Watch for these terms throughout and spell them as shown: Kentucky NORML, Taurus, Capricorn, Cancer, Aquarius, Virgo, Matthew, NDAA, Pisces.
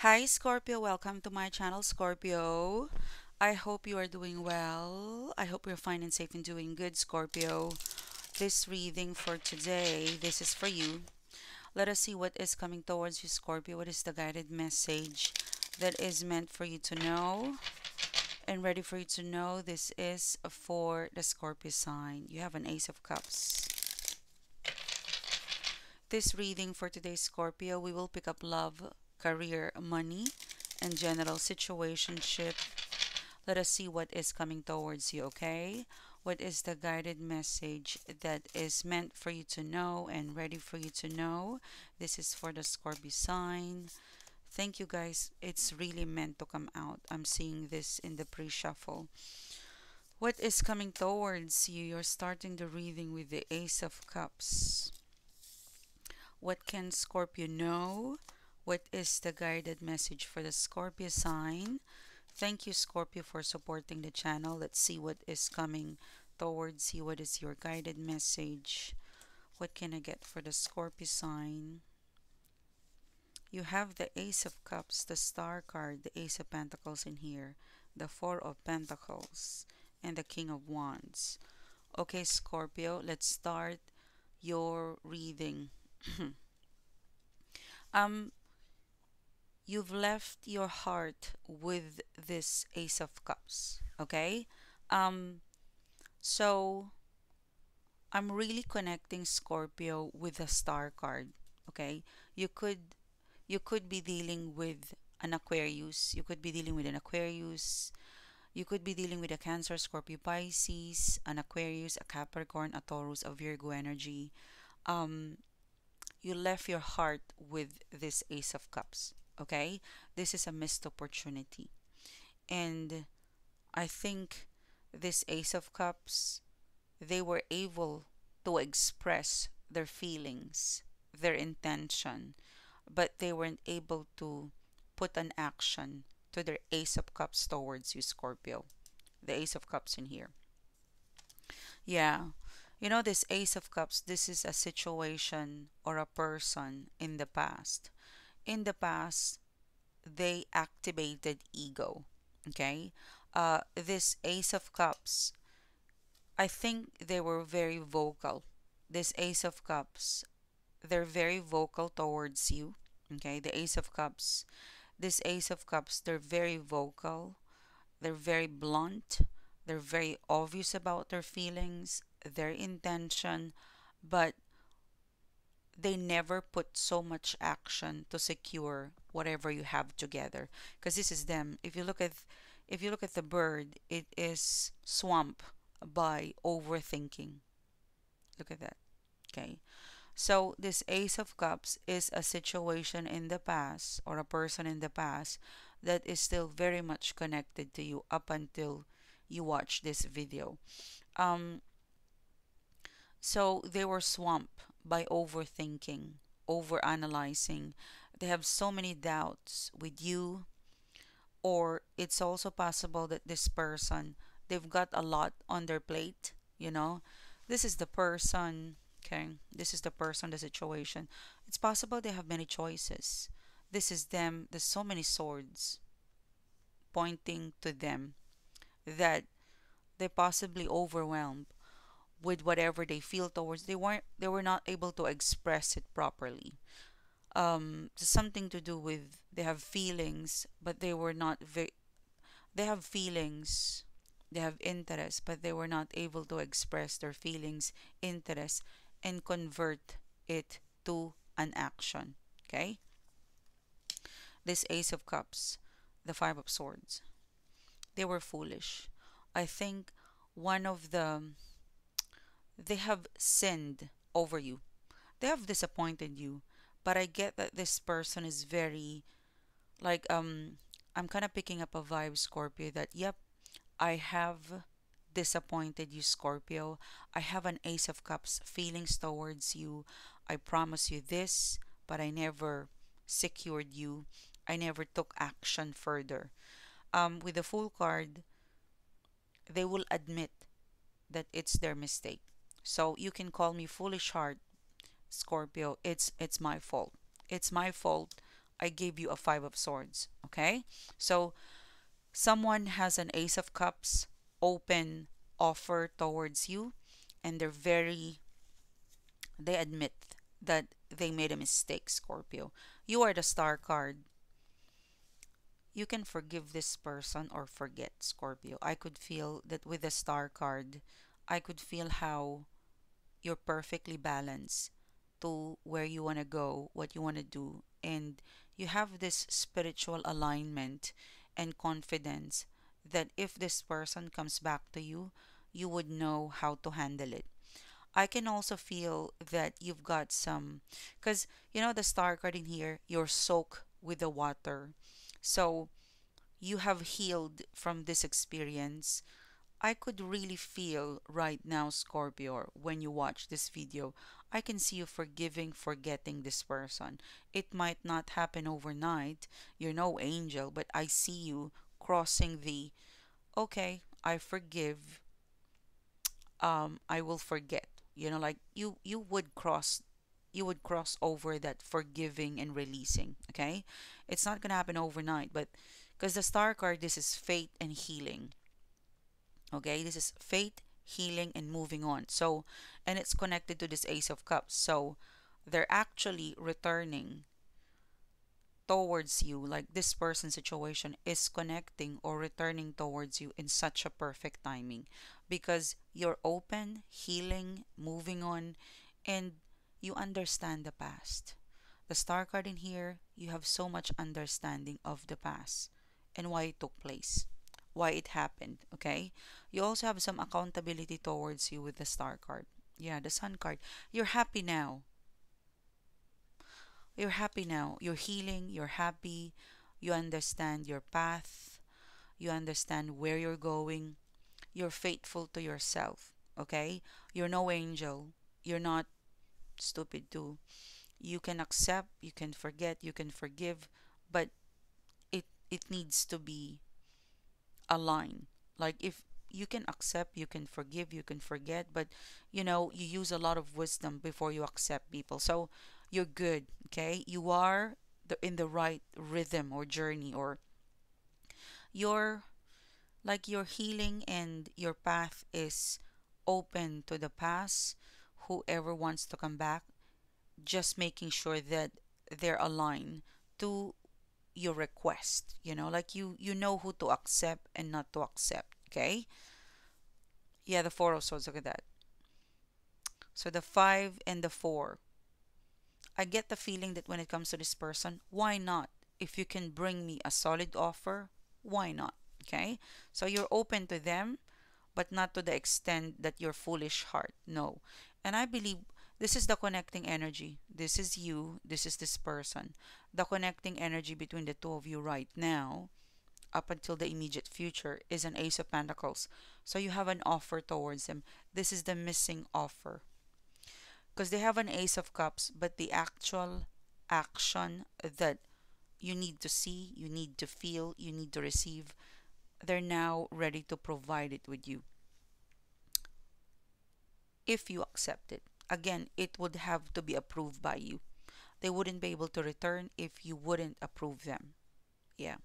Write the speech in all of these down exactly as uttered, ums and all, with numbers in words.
Hi Scorpio, welcome to my channel Scorpio. I hope you are doing well. I hope you're fine and safe and doing good, Scorpio. This reading for today, this is for you. Let us see what is coming towards you, Scorpio. What is the guided message that is meant for you to know and ready for you to know? This is for the Scorpio sign. You have an Ace of Cups. This reading for today, Scorpio, we will pick up love, career, money, and general situationship. Let us see what is coming towards you, okay? What is the guided message that is meant for you to know and ready for you to know? This is for the Scorpio sign. Thank you guys. It's really meant to come out. I'm seeing this in the pre-shuffle. What is coming towards you? You're starting the reading with the Ace of Cups. What can Scorpio know? What is the guided message for the Scorpio sign? Thank you, Scorpio, for supporting the channel. Let's see what is coming towards you. What is your guided message? What can I get for the Scorpio sign? You have the Ace of Cups, the Star card, the Ace of Pentacles in here, the Four of Pentacles, and the King of Wands. Okay, Scorpio, let's start your reading. um you've left your heart with this Ace of Cups, okay? Um so I'm really connecting, Scorpio, with the Star card, okay? You could you could be dealing with an Aquarius, you could be dealing with an Aquarius, you could be dealing with a Cancer, Scorpio, Pisces, an Aquarius, a Capricorn, a Taurus, a Virgo energy. Um you left your heart with this Ace of Cups, okay? This is a missed opportunity, and I think this Ace of Cups, they were able to express their feelings, their intention, but they weren't able to put an action to their Ace of Cups towards you, Scorpio. The Ace of Cups in here, yeah. You know, this Ace of Cups, this is a situation or a person in the past. In the past, they activated ego, okay? Uh, this Ace of Cups, I think they were very vocal. This Ace of Cups, they're very vocal towards you, okay? The Ace of Cups, this Ace of Cups, they're very vocal. They're very blunt. They're very obvious about their feelings, their intention, but they never put so much action to secure whatever you have together, because this is them. If you look at if you look at the bird, it is swamped by overthinking. Look at that, okay? So this Ace of Cups is a situation in the past or a person in the past that is still very much connected to you up until you watch this video. um So they were swamped by overthinking, overanalyzing. They have so many doubts with you. Or it's also possible that this person, they've got a lot on their plate, you know. This is the person, okay, this is the person, the situation. It's possible they have many choices. This is them. There's so many swords pointing to them that they possibly overwhelmed with whatever they feel towards. They weren't they were not able to express it properly. Um something to do with, they have feelings, but they were not very they have feelings, they have interest, but they were not able to express their feelings, interest, and convert it to an action, okay? This Ace of Cups, the Five of Swords, they were foolish. I think one of the they have sinned over you. They have disappointed you. But I get that this person is very, like, um, I'm kind of picking up a vibe, Scorpio, that, yep, I have disappointed you, Scorpio. I have an Ace of Cups feelings towards you. I promise you this, but I never secured you. I never took action further. Um, with the Fool card, they will admit that it's their mistake. So you can call me foolish heart, Scorpio. It's it's my fault. It's my fault. I gave you a Five of Swords. Okay, so someone has an Ace of Cups open offer towards you, and they're very, they admit that they made a mistake, Scorpio. You are the Star card. You can forgive this person or forget, Scorpio. I could feel that with the Star card, I could feel how you're perfectly balanced to where you want to go, what you want to do, and you have this spiritual alignment and confidence that if this person comes back to you, you would know how to handle it. I can also feel that you've got some, because you know the Star card in here, you're soaked with the water, so you have healed from this experience. I could really feel right now, Scorpio, when you watch this video, I can see you forgiving, forgetting this person. It might not happen overnight. You're no angel, but I see you crossing the, okay, I forgive, um, I will forget. You know, like you, you would cross, you would cross over that forgiving and releasing, okay? It's not going to happen overnight, but because the Star card, this is fate and healing. Okay, this is fate, healing, and moving on. So, and it's connected to this Ace of Cups. So, they're actually returning towards you. Like, this person's situation is connecting or returning towards you in such a perfect timing. Because you're open, healing, moving on, and you understand the past. The Star card in here, you have so much understanding of the past and why it took place, why it happened. Okay, you also have some accountability towards you with the Star card. Yeah, the Sun card. You're happy now, you're happy now, you're healing, you're happy, you understand your path, you understand where you're going, you're faithful to yourself. Okay, you're no angel, you're not stupid too. You can accept, you can forget, you can forgive, but it it needs to be align. Like, if you can accept, you can forgive, you can forget, but you know, you use a lot of wisdom before you accept people. So you're good. Okay, you are the, in the right rhythm or journey, or you're like you're healing and your path is open to the past, whoever wants to come back, just making sure that they're aligned to your request. You know, like you you know who to accept and not to accept. Okay, yeah, the Four of Swords, look at that. So the five and the four, I get the feeling that when it comes to this person, why not? If you can bring me a solid offer, why not? Okay, so you're open to them, but not to the extent that your foolish heart, no. And I believe this is the connecting energy. This is you. This is this person. The connecting energy between the two of you right now, up until the immediate future, is an Ace of Pentacles. So you have an offer towards them. This is the missing offer. Because they have an Ace of Cups, but the actual action that you need to see, you need to feel, you need to receive, they're now ready to provide it with you. If you accept it. Again, it would have to be approved by you. They wouldn't be able to return if you wouldn't approve them. Yeah.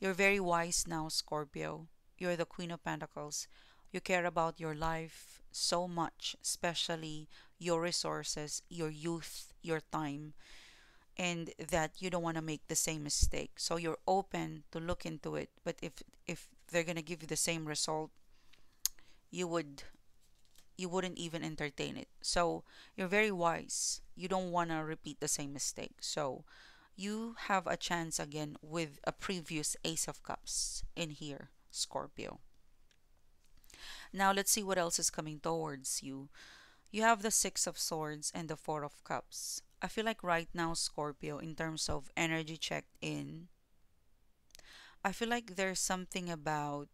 You're very wise now, Scorpio. You're the Queen of Pentacles. You care about your life so much, especially your resources, your youth, your time, and that you don't want to make the same mistake. So you're open to look into it. But if, if they're going to give you the same result, you would... you wouldn't even entertain it. So you're very wise. You don't want to repeat the same mistake. So you have a chance again with a previous Ace of Cups in here, Scorpio. Now let's see what else is coming towards you. You have the Six of Swords and the Four of Cups. I feel like right now, Scorpio, in terms of energy checked in, I feel like there's something about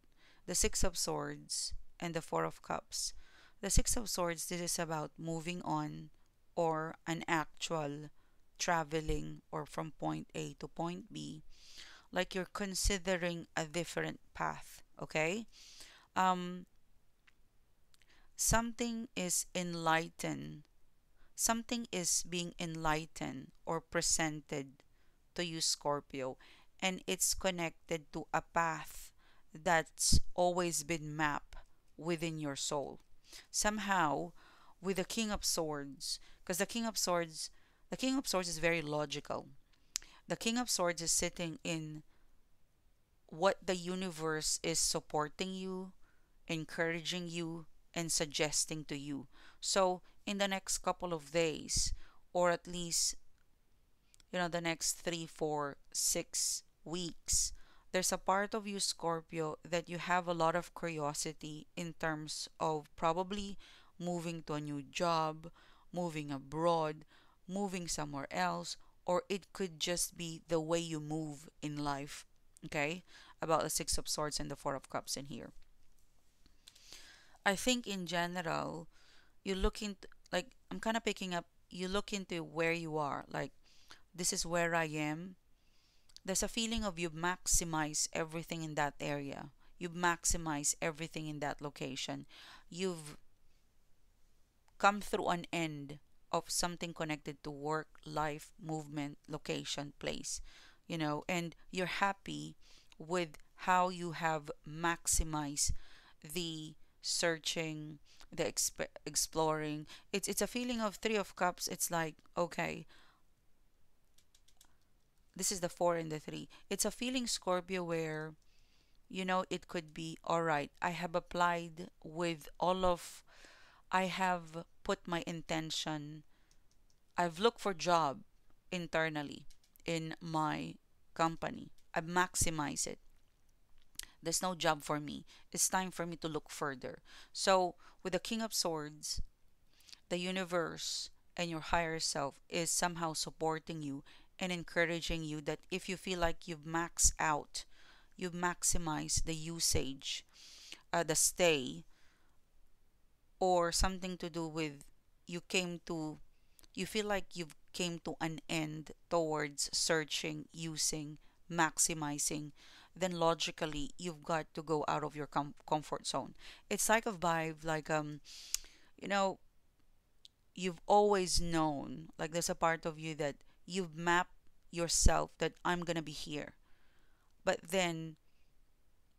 the Six of Swords and the Four of Cups. The Six of Swords, this is about moving on or an actual traveling or from point A to point B. Like you're considering a different path, okay? Um, something is enlightened. Something is being enlightened or presented to you, Scorpio, and it's connected to a path that's always been mapped within your soul. Somehow, with the King of Swords, because the King of Swords, the King of Swords is very logical. The King of Swords is sitting in what the universe is supporting you, encouraging you, and suggesting to you. So in the next couple of days, or at least, you know, the next three, four, six weeks, there's a part of you, Scorpio, that you have a lot of curiosity in terms of probably moving to a new job, moving abroad, moving somewhere else, or it could just be the way you move in life. Okay, about the Six of Swords and the Four of Cups in here. I think in general, you look into, like, I'm kind of picking up, you look into where you are, like, this is where I am. There's a feeling of you maximize everything in that area. You maximize everything in that location. You've come through an end of something connected to work, life, movement, location, place, you know, and you're happy with how you have maximized the searching, the exp exploring. It's, it's a feeling of Three of Cups. It's like, okay, this is the four and the three. It's a feeling, Scorpio, where, you know, it could be, all right, I have applied with all of, I have put my intention, I've looked for job internally in my company. I've maximized it. There's no job for me. It's time for me to look further. So with the King of Swords, the universe and your higher self is somehow supporting you and encouraging you that if you feel like you've maxed out, you've maximized the usage, uh, the stay, or something to do with you came to, you feel like you've came to an end towards searching, using, maximizing, then logically you've got to go out of your com comfort zone. It's like a vibe, like, um, you know, you've always known, like, there's a part of you that you've mapped yourself that I'm going to be here. But then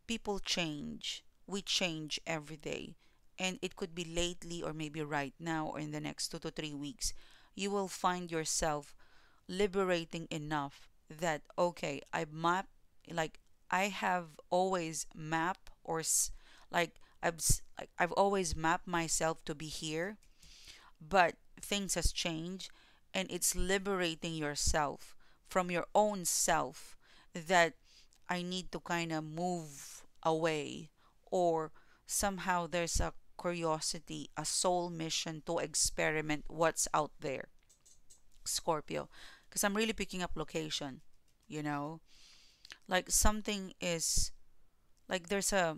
people change. We change every day. And it could be lately or maybe right now or in the next two to three weeks. You will find yourself liberating enough that, okay, I map, like, I have always mapped, or like I've, like I've always mapped myself to be here, but things has changed, and it's liberating yourself from your own self that I need to kind of move away, or somehow there's a curiosity, a soul mission to experiment what's out there, Scorpio, because I'm really picking up location, you know, like something is, like there's a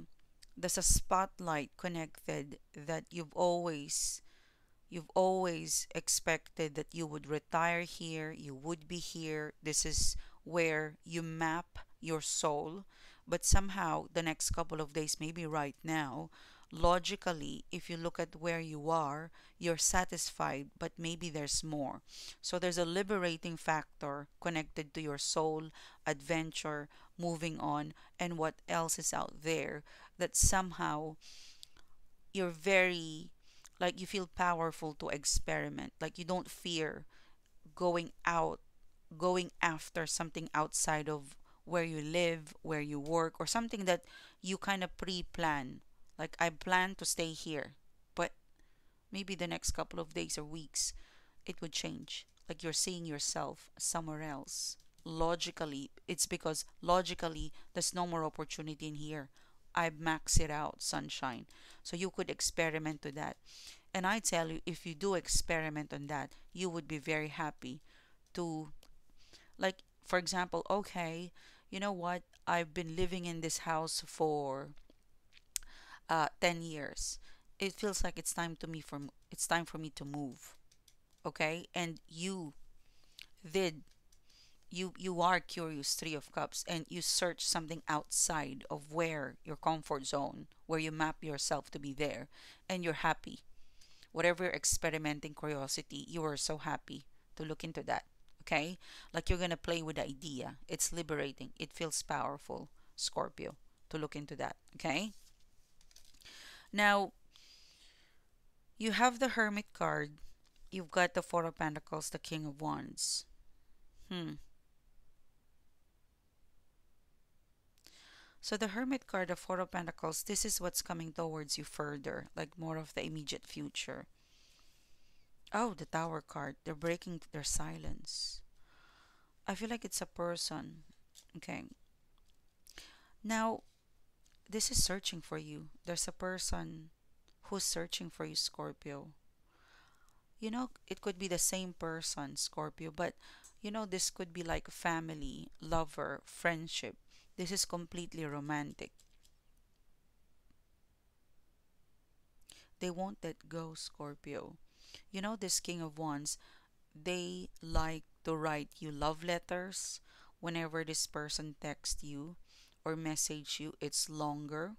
there's a spotlight connected that you've always you've always expected that you would retire here, you would be here. This is where you map your soul, but somehow the next couple of days, maybe right now, logically, if you look at where you are, you're satisfied, but maybe there's more. So there's a liberating factor connected to your soul, adventure, moving on, and what else is out there, that somehow you're very, like, you feel powerful to experiment. Like, you don't fear going out, going after something outside of where you live, where you work, or something that you kind of pre-plan. Like, I plan to stay here, but maybe the next couple of days or weeks, it would change. Like, you're seeing yourself somewhere else. Logically, it's because logically, there's no more opportunity in here. I max it out, sunshine. So you could experiment to that. And I tell you, if you do experiment on that, you would be very happy to, like, for example, okay, you know what? I've been living in this house for Uh, ten years. It feels like it's time to me from it's time for me to move. Okay, and you did you you are curious, Three of Cups, and you search something outside of where your comfort zone, where you map yourself to be there, and you're happy. Whatever you're experimenting, curiosity, you are so happy to look into that. okay? Like you're going to play with the idea. It's liberating. It feels powerful, Scorpio, to look into that, okay? Now, you have the Hermit card. You've got the Four of Pentacles, the King of Wands. Hmm. So the Hermit card, the Four of Pentacles, this is what's coming towards you further, like more of the immediate future. Oh, the Tower card. They're breaking their silence. I feel like it's a person. Okay. Now, this is searching for you. There's a person who's searching for you, Scorpio. You know, it could be the same person, Scorpio, but, you know, this could be like family, lover, friendship. This is completely romantic. They won't let go, Scorpio. You know, this King of Wands, they like to write you love letters. Whenever this person texts you or message you, it's longer.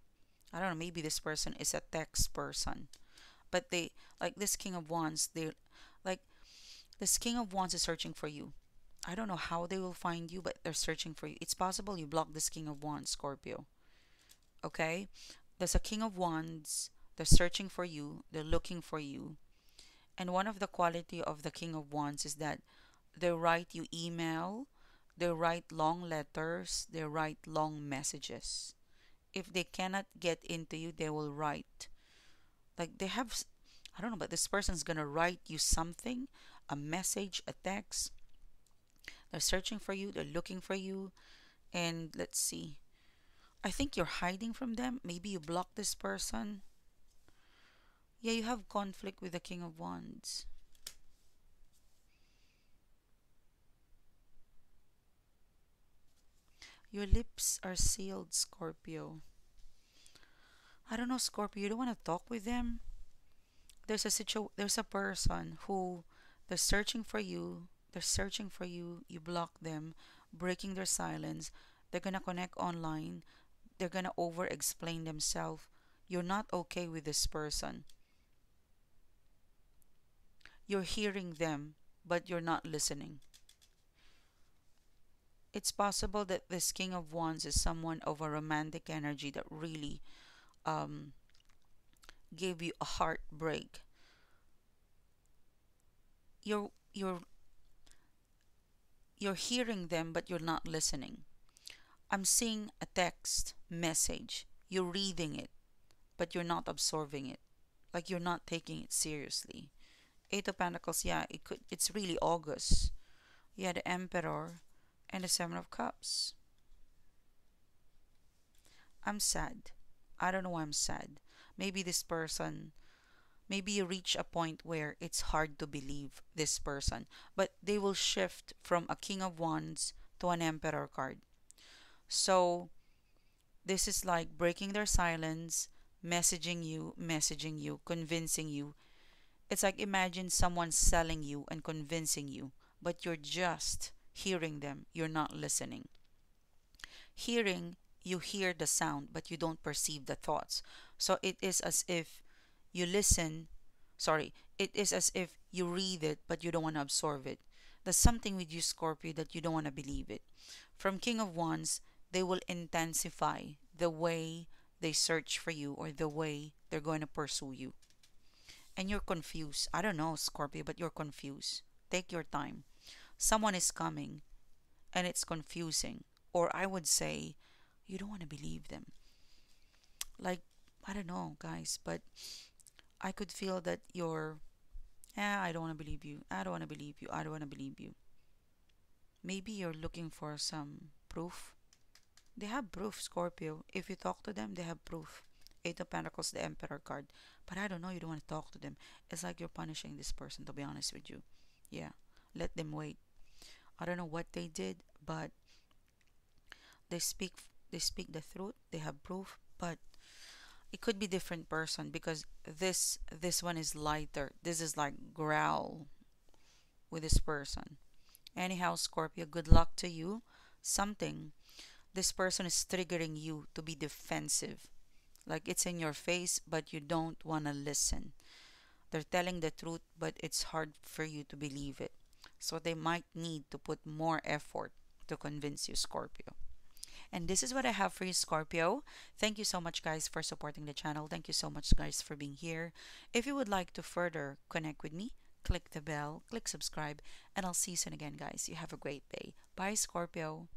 I don't know, maybe this person is a text person. But they, like this King of Wands, they, like, this King of Wands is searching for you. I don't know how they will find you, but they're searching for you. It's possible you block this King of Wands, Scorpio. Okay? There's a King of Wands. They're searching for you. They're looking for you. And one of the quality of the King of Wands is that they write you email. They write long letters. They write long messages. If they cannot get into you, they will write. Like they have, I don't know, but this person's going to write you something, a message, a text. They're searching for you. They're looking for you. And let's see. I think you're hiding from them. Maybe you block this person. Yeah, you have conflict with the King of Wands. Your lips are sealed, Scorpio. I don't know, Scorpio, you don't want to talk with them. There's a situ- there's a person who they're searching for you. They're searching for you. You block them, breaking their silence. They're going to connect online. They're going to over-explain themselves. You're not okay with this person. You're hearing them, but you're not listening. It's possible that this King of Wands is someone of a romantic energy that really um, gave you a heartbreak. You're, you're, you're hearing them, but you're not listening. I'm seeing a text message. You're reading it, but you're not absorbing it. Like you're not taking it seriously. Eight of Pentacles, yeah, it could, it's really August. Yeah, the Emperor and the Seven of Cups. I'm sad. I don't know why I'm sad. Maybe this person, maybe you reach a point where it's hard to believe this person. But they will shift from a King of Wands to an Emperor card. So, this is like breaking their silence, messaging you, messaging you, convincing you. It's like imagine someone selling you and convincing you, but you're just hearing them. You're not listening. Hearing, you hear the sound, but you don't perceive the thoughts. So it is as if you listen, sorry, it is as if you read it, but you don't want to absorb it. There's something with you, Scorpio, that you don't want to believe it. From King of Wands, they will intensify the way they search for you or the way they're going to pursue you. And you're confused. I don't know, Scorpio, but you're confused. Take your time. Someone is coming and it's confusing. Or I would say, you don't want to believe them. Like, I don't know, guys, but I could feel that you're, eh, I don't want to believe you. I don't want to believe you. I don't want to believe you. Maybe you're looking for some proof. They have proof, Scorpio. If you talk to them, they have proof. Eight of Pentacles, the Emperor card. But I don't know, you don't want to talk to them. It's like you're punishing this person, to be honest with you. Yeah, let them wait. I don't know what they did, but they speak they speak the truth. They have proof, but it could be different person because this this one is lighter. This is like growl with this person. Anyhow, Scorpio, good luck to you. Something. This person is triggering you to be defensive. Like it's in your face, but you don't want to listen. They're telling the truth, but it's hard for you to believe it. So they might need to put more effort to convince you, Scorpio. And this is what I have for you, Scorpio. Thank you so much, guys, for supporting the channel. Thank you so much, guys, for being here. If you would like to further connect with me, click the bell, click subscribe, and I'll see you soon again, guys. You have a great day. Bye, Scorpio.